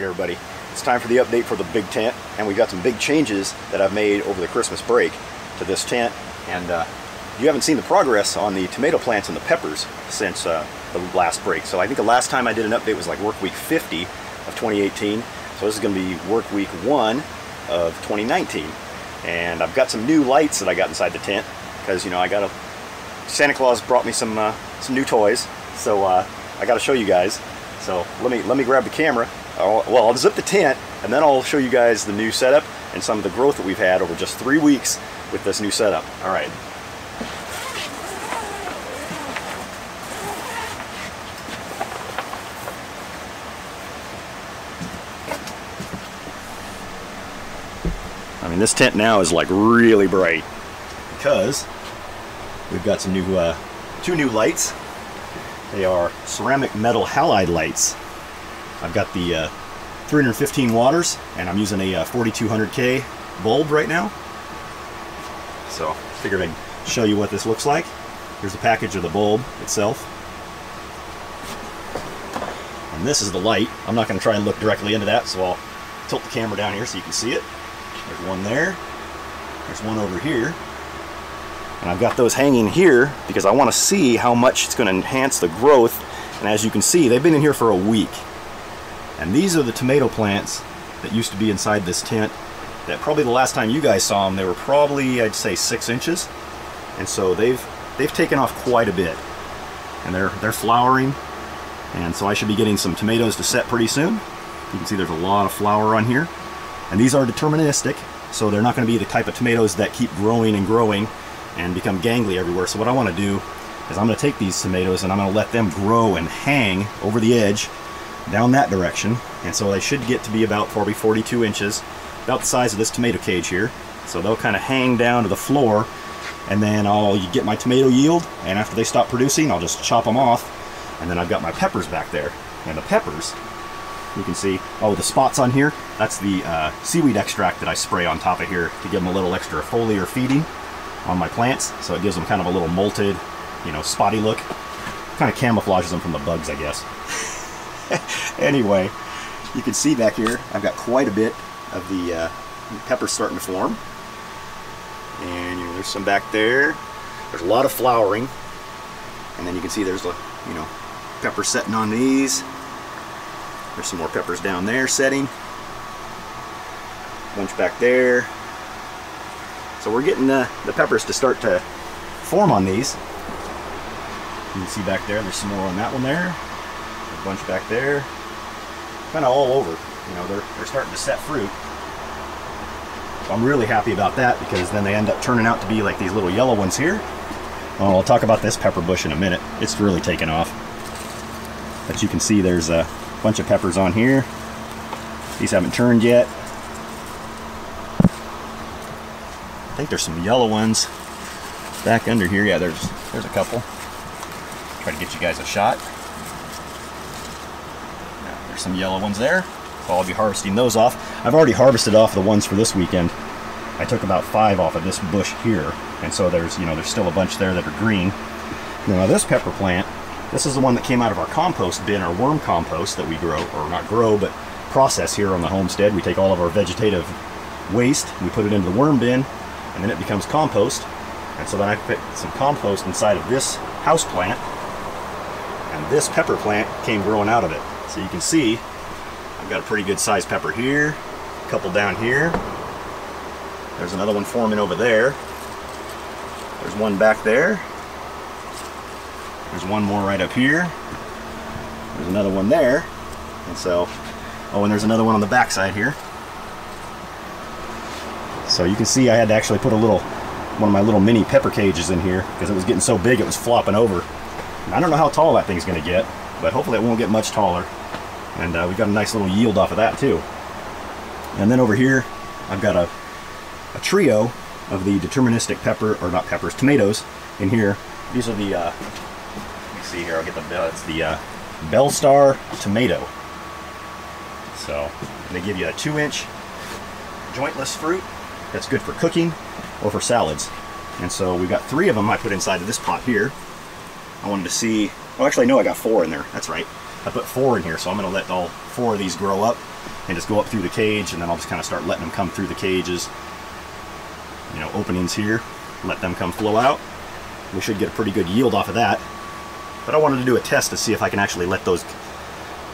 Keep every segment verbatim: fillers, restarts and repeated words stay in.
Alright everybody, it's time for the update for the big tent, and we've got some big changes that I've made over the Christmas break to this tent. And uh, you haven't seen the progress on the tomato plants and the peppers since uh, the last break. So I think the last time I did an update was like work week fifty of twenty eighteen, so this is going to be work week one of twenty nineteen. And I've got some new lights that I got inside the tent, because you know I got a Santa Claus brought me some uh, some new toys, so uh, I got to show you guys. So let me let me grab the camera. I'll, well, I'll zip the tent, and then I'll show you guys the new setup and some of the growth that we've had over just three weeks with this new setup. All right. I mean, this tent now is like really bright because we've got some new uh, two new lights. They are ceramic metal halide lights. I've got the uh, three hundred fifteen waters, and I'm using a uh, forty-two hundred K bulb right now. So figured I'd show you what this looks like. Here's the package of the bulb itself. And this is the light. I'm not going to try and look directly into that, so I'll tilt the camera down here so you can see it. There's one there. There's one over here. And I've got those hanging here because I want to see how much it's going to enhance the growth. And as you can see, they've been in here for a week. And these are the tomato plants that used to be inside this tent that probably the last time you guys saw them, they were probably, I'd say, six inches. And so they've they've taken off quite a bit. And they're, they're flowering. And so I should be getting some tomatoes to set pretty soon. You can see there's a lot of flower on here. And these are deterministic, so they're not going to be the type of tomatoes that keep growing and growing and become gangly everywhere. So what I want to do is I'm going to take these tomatoes and I'm going to let them grow and hang over the edge down that direction, and so they should get to be about probably forty-two inches, about the size of this tomato cage here. So they'll kind of hang down to the floor, and then I'll you get my tomato yield, and after they stop producing, I'll just chop them off, and then I've got my peppers back there. And the peppers, you can see, oh, the spots on here, that's the uh, seaweed extract that I spray on top of here to give them a little extra foliar feeding on my plants, so it gives them kind of a little molted, you know, spotty look. Kind of camouflages them from the bugs, I guess. Anyway, you can see back here, I've got quite a bit of the uh, peppers starting to form. And you know, there's some back there. There's a lot of flowering. And then you can see there's the, you know, peppers setting on these. There's some more peppers down there setting. Bunch back there. So we're getting the, the peppers to start to form on these. You can see back there, there's some more on that one there. Bunch back there, kind of all over. You know, they're, they're starting to set fruit. So I'm really happy about that, because then they end up turning out to be like these little yellow ones here. Well, I'll talk about this pepper bush in a minute. It's really taken off. But you can see there's a bunch of peppers on here. These haven't turned yet. I think there's some yellow ones back under here. Yeah, there's there's a couple. Try to get you guys a shot. Some yellow ones there, so I'll be harvesting those off. I've already harvested off the ones for this weekend. I took about five off of this bush here, and so there's, you know, there's still a bunch there that are green. Now this pepper plant, this is the one that came out of our compost bin, our worm compost that we grow, or not grow, but process here on the homestead. We take all of our vegetative waste, we put it into the worm bin, and then it becomes compost. And so then I put some compost inside of this house plant, and this pepper plant came growing out of it. So you can see, I've got a pretty good sized pepper here, a couple down here. There's another one forming over there. There's one back there. There's one more right up here. There's another one there. And so, oh, and there's another one on the back side here. So you can see I had to actually put a little, one of my little mini pepper cages in here because it was getting so big it was flopping over. And I don't know how tall that thing's gonna get, but hopefully it won't get much taller. And uh, we've got a nice little yield off of that too. And then over here, I've got a, a trio of the deterministic pepper, or not peppers, tomatoes in here. These are the, uh, let me see here, I'll get the, uh, it's the uh, Bell Star tomato. So they give you a two inch jointless fruit that's good for cooking or for salads. And so we've got three of them I put inside of this pot here. I wanted to see, oh, actually, no, I got four in there. That's right. I put four in here, so I'm going to let all four of these grow up and just go up through the cage, and then I'll just kind of start letting them come through the cages, you know, openings here, let them come flow out. We should get a pretty good yield off of that, but I wanted to do a test to see if I can actually let those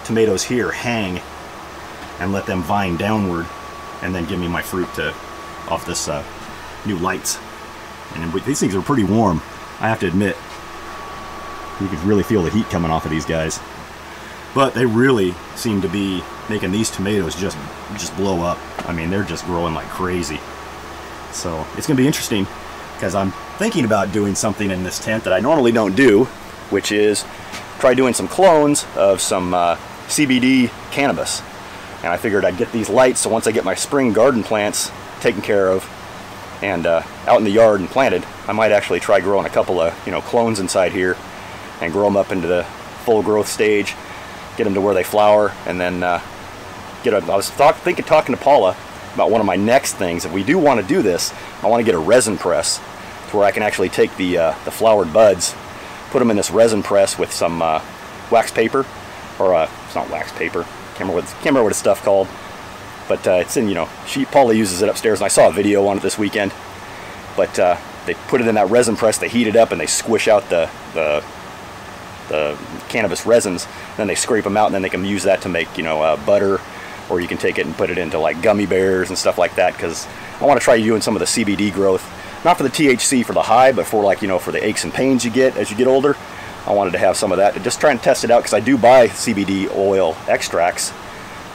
tomatoes here hang and let them vine downward and then give me my fruit to off this uh, new lights. And these things are pretty warm, I have to admit. You can really feel the heat coming off of these guys, but they really seem to be making these tomatoes just just blow up. I mean, they're just growing like crazy. So it's gonna be interesting, because I'm thinking about doing something in this tent that I normally don't do, which is try doing some clones of some uh, C B D cannabis. And I figured I'd get these lights, so once I get my spring garden plants taken care of and uh, out in the yard and planted, I might actually try growing a couple of, you know, clones inside here and grow them up into the full growth stage, get them to where they flower, and then uh, get a, I was thought, thinking, talking to Paula about one of my next things. If we do want to do this, I want to get a resin press to where I can actually take the, uh, the flowered buds, put them in this resin press with some uh, wax paper, or uh, it's not wax paper, can't remember what it's, can't remember what it's stuff called, but uh, it's in, you know, she, Paula uses it upstairs, and I saw a video on it this weekend, but uh, they put it in that resin press, they heat it up, and they squish out the, the the cannabis resins, then they scrape them out, and then they can use that to make, you know, uh, butter, or you can take it and put it into like gummy bears and stuff like that, because I want to try doing some of the C B D growth, not for the T H C for the high, but for, like, you know, for the aches and pains you get as you get older. I wanted to have some of that to just try and test it out, because I do buy C B D oil extracts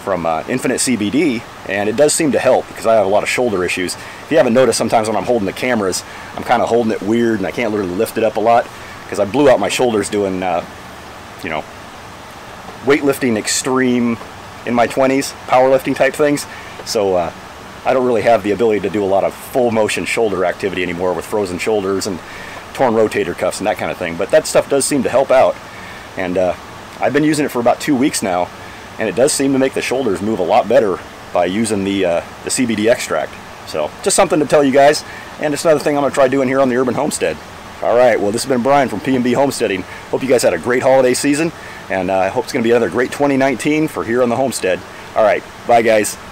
from uh, Infinite C B D, and it does seem to help, because I have a lot of shoulder issues. If you haven't noticed, sometimes when I'm holding the cameras, I'm kind of holding it weird, and I can't literally lift it up a lot, because I blew out my shoulders doing, uh, you know, weightlifting extreme in my twenties, powerlifting type things. So uh, I don't really have the ability to do a lot of full motion shoulder activity anymore, with frozen shoulders and torn rotator cuffs and that kind of thing. But that stuff does seem to help out. And uh, I've been using it for about two weeks now, and it does seem to make the shoulders move a lot better by using the, uh, the C B D extract. So just something to tell you guys. And it's another thing I'm going to try doing here on the Urban Homestead. All right, well, this has been Brian from PnB Homesteading. Hope you guys had a great holiday season, and I uh, hope it's going to be another great twenty nineteen for here on the homestead. All right, bye, guys.